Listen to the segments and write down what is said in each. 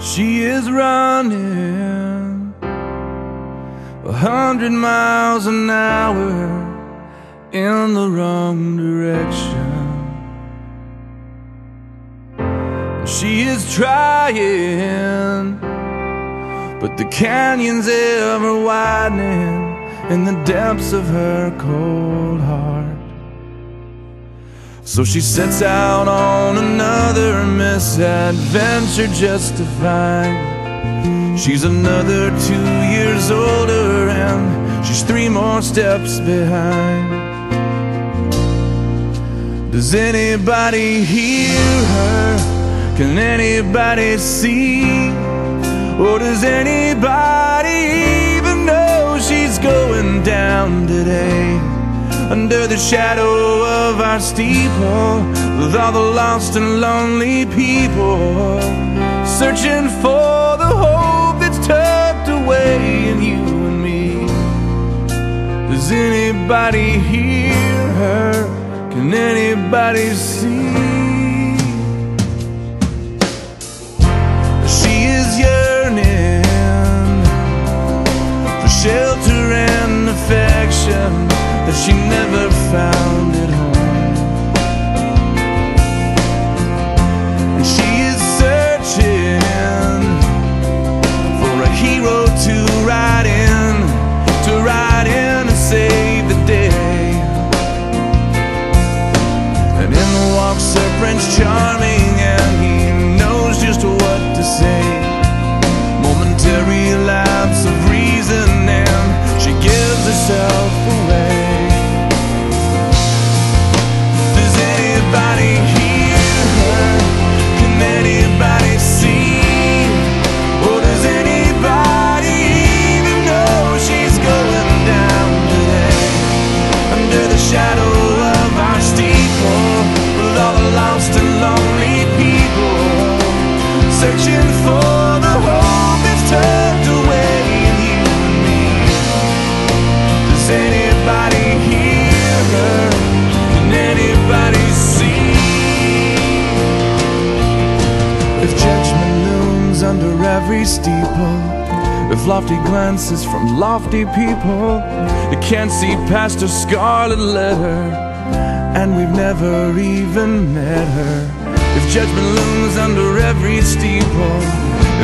She is running 100 miles an hour in the wrong direction. She is trying, but the canyon's ever widening in the depths of her cold heart. So she sets out on another misadventure just to find she's another 2 years older and she's 3 more steps behind. Does anybody hear her? Can anybody see? Or does anybody even know she's going down today? Under the shadow of our steeple, with all the lost and lonely people searching for the hope that's tucked away in you and me. Does anybody hear her? Can anybody see? Shelter and affection that she never found at home. And she is searching for a hero to ride in, and save the day. And in walks her Prince Charming, and he knows just what to say. Momentary lapse of reason, and she gives herself away. Does anybody hear her? Can anybody see? Or does anybody even know she's going down today? Under the shadow of our steeple, with all the lost and lonely people searching for the hope that's tucked away. Does anybody hear her? Can anybody see? If judgment looms under every steeple, if lofty glances from lofty people, you can't see past her scarlet letter, and we've never even met her. If judgment looms under every steeple,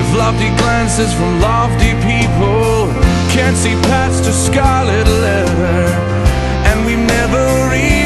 if lofty glances from lofty people can't see past a scarlet letter, and we've never read